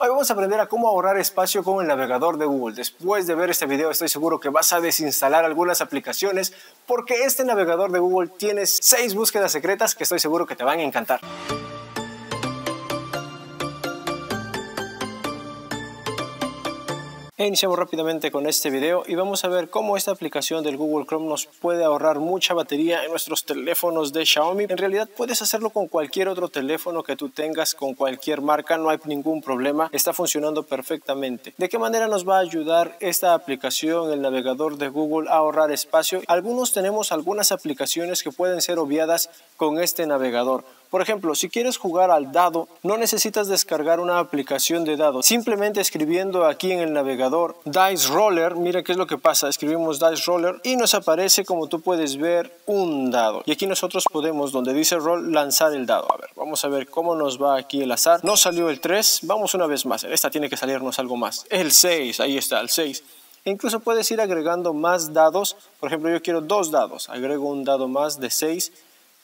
Hoy vamos a aprender a cómo ahorrar espacio con el navegador de Google. Después de ver este video estoy seguro que vas a desinstalar algunas aplicaciones porque este navegador de Google tiene 6 búsquedas secretas que estoy seguro que te van a encantar. Iniciamos rápidamente con este video y vamos a ver cómo esta aplicación del Google Chrome nos puede ahorrar mucha batería en nuestros teléfonos de Xiaomi. En realidad puedes hacerlo con cualquier otro teléfono que tú tengas, con cualquier marca, no hay ningún problema, está funcionando perfectamente. ¿De qué manera nos va a ayudar esta aplicación, el navegador de Google, a ahorrar espacio? Algunos tenemos algunas aplicaciones que pueden ser obviadas con este navegador. Por ejemplo, si quieres jugar al dado, no necesitas descargar una aplicación de dado. Simplemente escribiendo aquí en el navegador Dice Roller, mira qué es lo que pasa. Escribimos Dice Roller y nos aparece, como tú puedes ver, un dado. Y aquí nosotros podemos, donde dice Roll, lanzar el dado. A ver, vamos a ver cómo nos va aquí el azar. Nos salió el 3. Vamos una vez más. En esta tiene que salirnos algo más. El 6. Ahí está, el 6. E incluso puedes ir agregando más dados. Por ejemplo, yo quiero 2 dados. Agrego un dado más de 6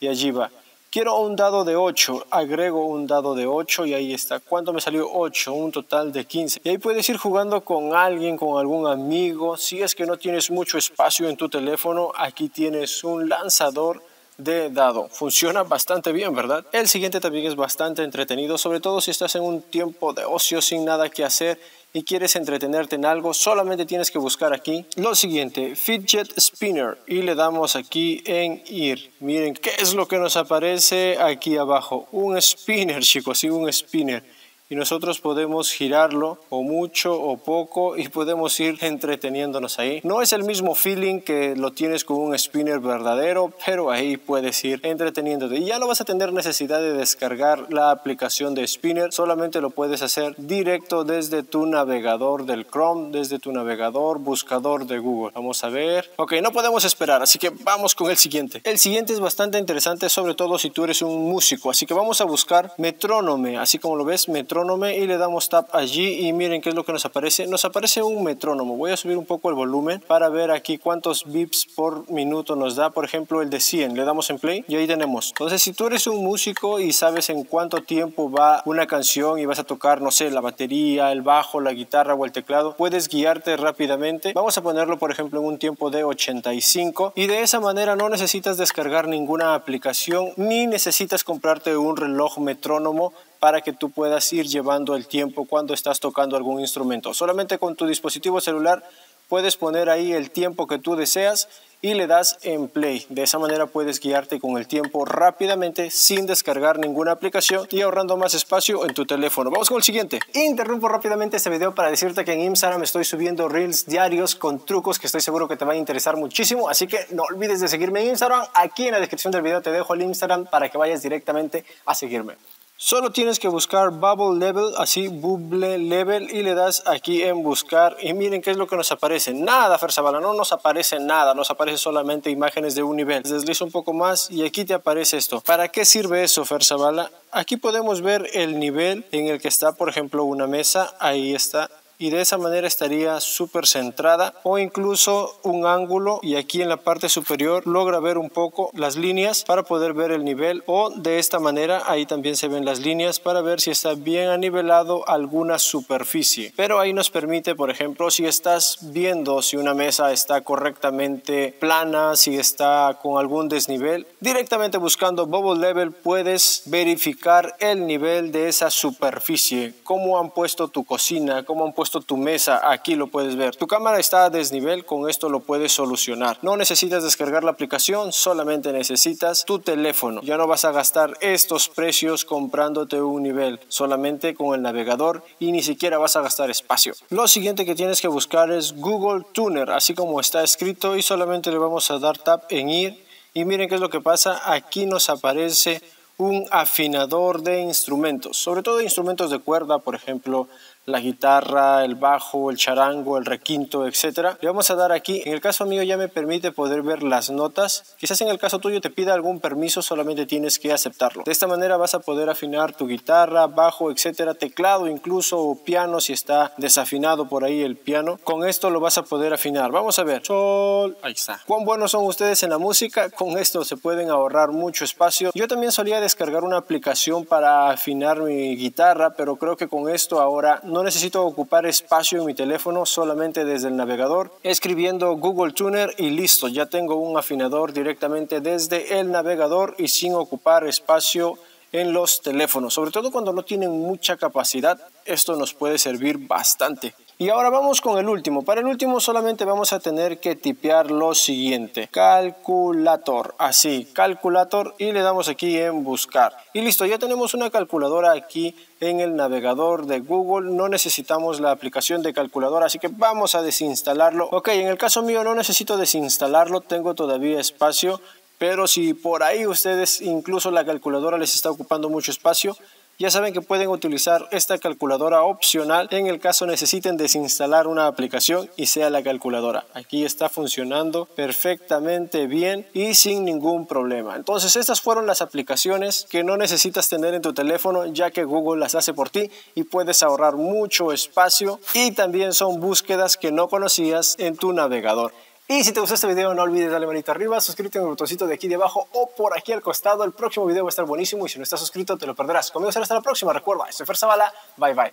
y allí va. Quiero un dado de 8, agrego un dado de 8 y ahí está. ¿Cuánto me salió? 8, un total de 15. Y ahí puedes ir jugando con alguien, con algún amigo. Si es que no tienes mucho espacio en tu teléfono, aquí tienes un lanzador de dado. Funciona bastante bien, ¿verdad? El siguiente también es bastante entretenido, sobre todo si estás en un tiempo de ocio sin nada que hacer y quieres entretenerte en algo. Solamente tienes que buscar aquí lo siguiente, Fidget Spinner, y le damos aquí en ir. Miren qué es lo que nos aparece aquí abajo, un spinner, chicos, sí, un spinner. Y nosotros podemos girarlo o mucho o poco y podemos ir entreteniéndonos ahí. No es el mismo feeling que lo tienes con un spinner verdadero, pero ahí puedes ir entreteniéndote. Y ya no vas a tener necesidad de descargar la aplicación de spinner, solamente lo puedes hacer directo desde tu navegador del Chrome, desde tu navegador buscador de Google. Vamos a ver. Ok, no podemos esperar, así que vamos con el siguiente. El siguiente es bastante interesante, sobre todo si tú eres un músico. Así que vamos a buscar Metrónome, así como lo ves, Metrónome. Y le damos tap allí y miren qué es lo que nos aparece. Nos aparece un metrónomo. Voy a subir un poco el volumen para ver aquí cuántos beats por minuto nos da. Por ejemplo, el de 100. Le damos en play y ahí tenemos. Entonces, si tú eres un músico y sabes en cuánto tiempo va una canción y vas a tocar, no sé, la batería, el bajo, la guitarra o el teclado, puedes guiarte rápidamente. Vamos a ponerlo, por ejemplo, en un tiempo de 85 y de esa manera no necesitas descargar ninguna aplicación ni necesitas comprarte un reloj metrónomo para que tú puedas ir llevando el tiempo cuando estás tocando algún instrumento. Solamente con tu dispositivo celular puedes poner ahí el tiempo que tú deseas y le das en play. De esa manera puedes guiarte con el tiempo rápidamente sin descargar ninguna aplicación y ahorrando más espacio en tu teléfono. Vamos con el siguiente. Interrumpo rápidamente este video para decirte que en Instagram estoy subiendo reels diarios con trucos que estoy seguro que te van a interesar muchísimo. Así que no olvides de seguirme en Instagram. Aquí en la descripción del video te dejo el Instagram para que vayas directamente a seguirme. Solo tienes que buscar Bubble Level, así, Bubble Level, y le das aquí en buscar y miren qué es lo que nos aparece. Nada, Fer Zavala, no nos aparece nada, nos aparece solamente imágenes de un nivel. Deslizo un poco más y aquí te aparece esto. ¿Para qué sirve eso, Fer Zavala? Aquí podemos ver el nivel en el que está, por ejemplo, una mesa, ahí está. Y de esa manera estaría súper centrada o incluso un ángulo y aquí en la parte superior logra ver un poco las líneas para poder ver el nivel o de esta manera ahí también se ven las líneas para ver si está bien anivelado alguna superficie. Pero ahí nos permite, por ejemplo, si estás viendo si una mesa está correctamente plana, si está con algún desnivel, directamente buscando Bubble Level puedes verificar el nivel de esa superficie, cómo han puesto tu cocina, cómo han puesto tu mesa, aquí lo puedes ver. Tu cámara está a desnivel, con esto lo puedes solucionar. No necesitas descargar la aplicación, solamente necesitas tu teléfono. Ya no vas a gastar estos precios comprándote un nivel, solamente con el navegador y ni siquiera vas a gastar espacio. Lo siguiente que tienes que buscar es Google Tuner, así como está escrito y solamente le vamos a dar tap en ir y miren qué es lo que pasa, aquí nos aparece un afinador de instrumentos, sobre todo de instrumentos de cuerda, por ejemplo, la guitarra, el bajo, el charango, el requinto, etcétera. Le vamos a dar aquí. En el caso mío ya me permite poder ver las notas. Quizás en el caso tuyo te pida algún permiso, solamente tienes que aceptarlo. De esta manera vas a poder afinar tu guitarra, bajo, etcétera, teclado incluso o piano si está desafinado por ahí el piano. Con esto lo vas a poder afinar. Vamos a ver. Sol. Ahí está. ¿Cuán buenos son ustedes en la música? Con esto se pueden ahorrar mucho espacio. Yo también solía descargar una aplicación para afinar mi guitarra, pero creo que con esto ahora no necesito ocupar espacio en mi teléfono, solamente desde el navegador, escribiendo Google Tuner y listo, ya tengo un afinador directamente desde el navegador y sin ocupar espacio en los teléfonos, sobre todo cuando no tienen mucha capacidad, esto nos puede servir bastante. Y ahora vamos con el último. Para el último solamente vamos a tener que tipear lo siguiente: calculator, así, calculator, y le damos aquí en buscar. Y listo, ya tenemos una calculadora aquí en el navegador de Google. No necesitamos la aplicación de calculadora, así que vamos a desinstalarlo. Ok, en el caso mío no necesito desinstalarlo, tengo todavía espacio, pero si por ahí ustedes incluso la calculadora les está ocupando mucho espacio, ya saben que pueden utilizar esta calculadora opcional en el caso necesiten desinstalar una aplicación y sea la calculadora. Aquí está funcionando perfectamente bien y sin ningún problema. Entonces estas fueron las aplicaciones que no necesitas tener en tu teléfono, ya que Google las hace por ti y puedes ahorrar mucho espacio, y también son búsquedas que no conocías en tu navegador. Y si te gustó este video no olvides darle manita arriba, suscríbete en el botoncito de aquí debajo o por aquí al costado. El próximo video va a estar buenísimo y si no estás suscrito te lo perderás. Conmigo será hasta la próxima. Recuerda, soy Fer Zavala. Bye bye.